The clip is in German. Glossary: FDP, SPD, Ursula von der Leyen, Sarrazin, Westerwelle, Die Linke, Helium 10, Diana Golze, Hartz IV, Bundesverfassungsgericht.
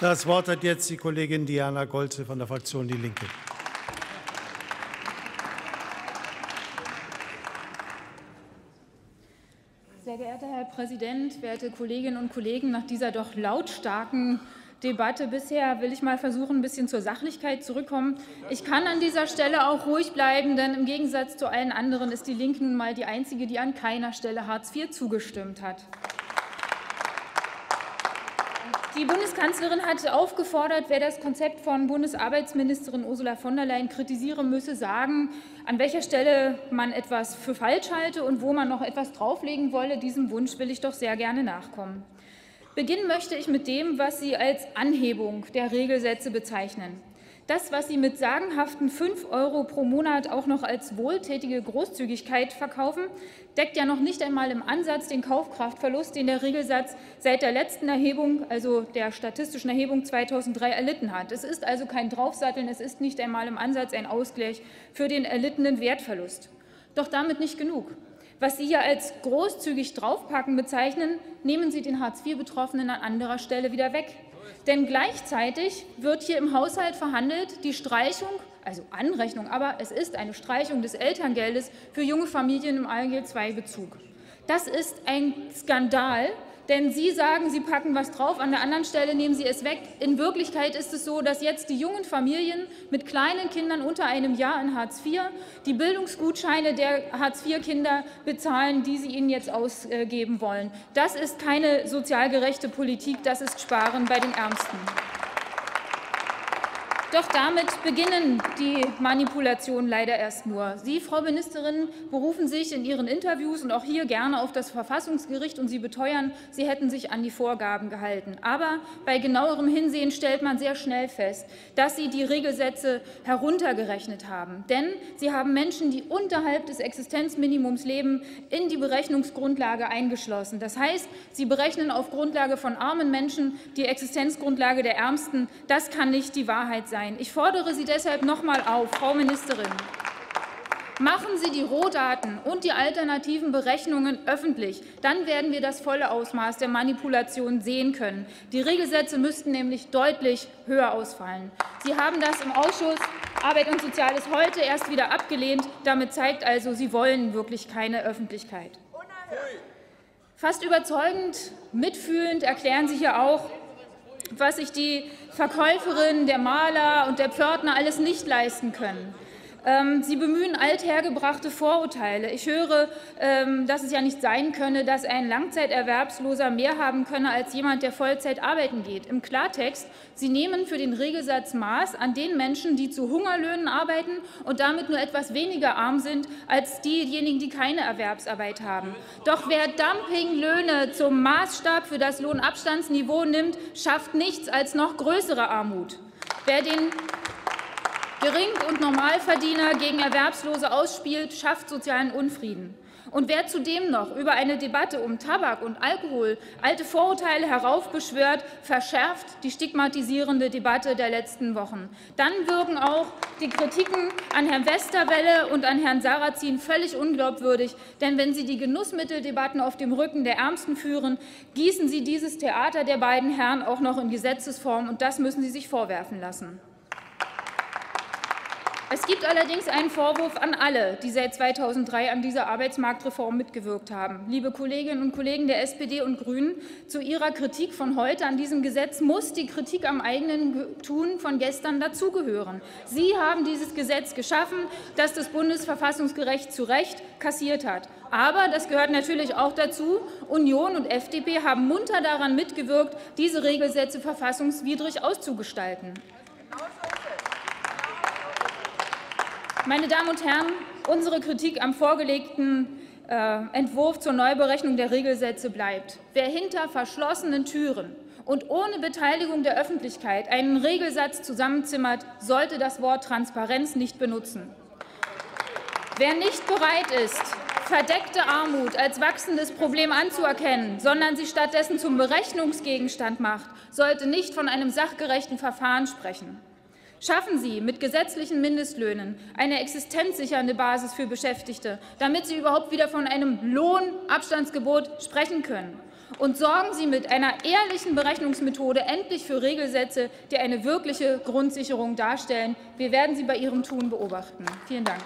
Das Wort hat jetzt die Kollegin Diana Golze von der Fraktion Die Linke. Sehr geehrter Herr Präsident, werte Kolleginnen und Kollegen, nach dieser doch lautstarken Debatte bisher will ich mal versuchen, ein bisschen zur Sachlichkeit zurückzukommen. Ich kann an dieser Stelle auch ruhig bleiben, denn im Gegensatz zu allen anderen ist die Linke nun mal die einzige, die an keiner Stelle Hartz IV zugestimmt hat. Die Bundeskanzlerin hat aufgefordert, wer das Konzept von Bundesarbeitsministerin Ursula von der Leyen kritisiere, müsse sagen, an welcher Stelle man etwas für falsch halte und wo man noch etwas drauflegen wolle. Diesem Wunsch will ich doch sehr gerne nachkommen. Beginnen möchte ich mit dem, was Sie als Anhebung der Regelsätze bezeichnen. Das, was Sie mit sagenhaften 5 € pro Monat auch noch als wohltätige Großzügigkeit verkaufen, deckt ja noch nicht einmal im Ansatz den Kaufkraftverlust, den der Regelsatz seit der letzten Erhebung, also der statistischen Erhebung 2003, erlitten hat. Es ist also kein Draufsatteln, es ist nicht einmal im Ansatz ein Ausgleich für den erlittenen Wertverlust. Doch damit nicht genug. Was Sie hier als großzügig draufpacken bezeichnen, nehmen Sie den Hartz-IV-Betroffenen an anderer Stelle wieder weg. Denn gleichzeitig wird hier im Haushalt verhandelt, die Streichung, also Anrechnung, aber es ist eine Streichung des Elterngeldes für junge Familien im ALG-II-Bezug. Das ist ein Skandal, denn Sie sagen, Sie packen was drauf, an der anderen Stelle nehmen Sie es weg. In Wirklichkeit ist es so, dass jetzt die jungen Familien mit kleinen Kindern unter einem Jahr in Hartz IV die Bildungsgutscheine der Hartz-IV-Kinder bezahlen, die Sie ihnen jetzt ausgeben wollen. Das ist keine sozial gerechte Politik, das ist Sparen bei den Ärmsten. Doch damit beginnen die Manipulationen leider erst nur. Sie, Frau Ministerin, berufen sich in Ihren Interviews und auch hier gerne auf das Verfassungsgericht und Sie beteuern, Sie hätten sich an die Vorgaben gehalten. Aber bei genauerem Hinsehen stellt man sehr schnell fest, dass Sie die Regelsätze heruntergerechnet haben. Denn Sie haben Menschen, die unterhalb des Existenzminimums leben, in die Berechnungsgrundlage eingeschlossen. Das heißt, Sie berechnen auf Grundlage von armen Menschen die Existenzgrundlage der Ärmsten. Das kann nicht die Wahrheit sein. Ich fordere Sie deshalb noch einmal auf, Frau Ministerin, machen Sie die Rohdaten und die alternativen Berechnungen öffentlich. Dann werden wir das volle Ausmaß der Manipulation sehen können. Die Regelsätze müssten nämlich deutlich höher ausfallen. Sie haben das im Ausschuss Arbeit und Soziales heute erst wieder abgelehnt. Damit zeigt also, Sie wollen wirklich keine Öffentlichkeit. Fast überzeugend, mitfühlend erklären Sie hier auch, was sich die Verkäuferinnen, der Maler und der Pförtner alles nicht leisten können. Sie bemühen althergebrachte Vorurteile. Ich höre, dass es ja nicht sein könne, dass ein Langzeiterwerbsloser mehr haben könne als jemand, der Vollzeit arbeiten geht. Im Klartext, Sie nehmen für den Regelsatz Maß an den Menschen, die zu Hungerlöhnen arbeiten und damit nur etwas weniger arm sind als diejenigen, die keine Erwerbsarbeit haben. Doch wer Dumpinglöhne zum Maßstab für das Lohnabstandsniveau nimmt, schafft nichts als noch größere Armut. Wer den Gering- und Normalverdiener gegen Erwerbslose ausspielt, schafft sozialen Unfrieden. Und wer zudem noch über eine Debatte um Tabak und Alkohol alte Vorurteile heraufbeschwört, verschärft die stigmatisierende Debatte der letzten Wochen. Dann wirken auch die Kritiken an Herrn Westerwelle und an Herrn Sarrazin völlig unglaubwürdig. Denn wenn Sie die Genussmitteldebatten auf dem Rücken der Ärmsten führen, gießen Sie dieses Theater der beiden Herren auch noch in Gesetzesform. Und das müssen Sie sich vorwerfen lassen. Es gibt allerdings einen Vorwurf an alle, die seit 2003 an dieser Arbeitsmarktreform mitgewirkt haben. Liebe Kolleginnen und Kollegen der SPD und Grünen, zu Ihrer Kritik von heute an diesem Gesetz muss die Kritik am eigenen Tun von gestern dazugehören. Sie haben dieses Gesetz geschaffen, das das Bundesverfassungsgericht zu Recht kassiert hat. Aber, das gehört natürlich auch dazu, Union und FDP haben munter daran mitgewirkt, diese Regelsätze verfassungswidrig auszugestalten. Meine Damen und Herren, unsere Kritik am vorgelegten Entwurf zur Neuberechnung der Regelsätze bleibt. Wer hinter verschlossenen Türen und ohne Beteiligung der Öffentlichkeit einen Regelsatz zusammenzimmert, sollte das Wort Transparenz nicht benutzen. Wer nicht bereit ist, verdeckte Armut als wachsendes Problem anzuerkennen, sondern sie stattdessen zum Berechnungsgegenstand macht, sollte nicht von einem sachgerechten Verfahren sprechen. Schaffen Sie mit gesetzlichen Mindestlöhnen eine existenzsichernde Basis für Beschäftigte, damit sie überhaupt wieder von einem Lohnabstandsgebot sprechen können. Und sorgen Sie mit einer ehrlichen Berechnungsmethode endlich für Regelsätze, die eine wirkliche Grundsicherung darstellen. Wir werden Sie bei Ihrem Tun beobachten. Vielen Dank.